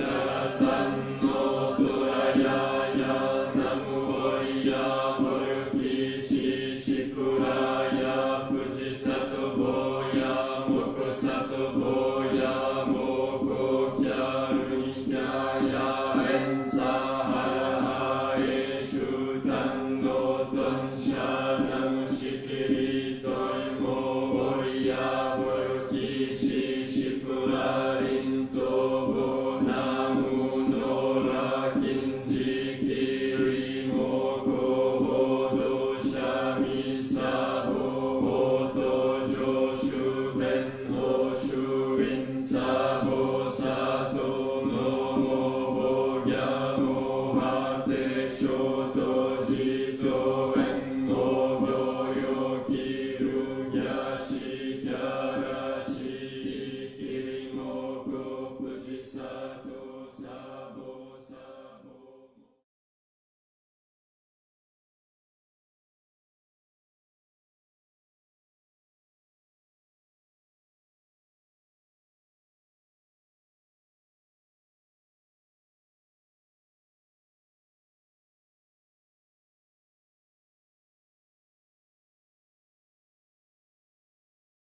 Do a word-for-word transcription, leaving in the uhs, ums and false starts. No.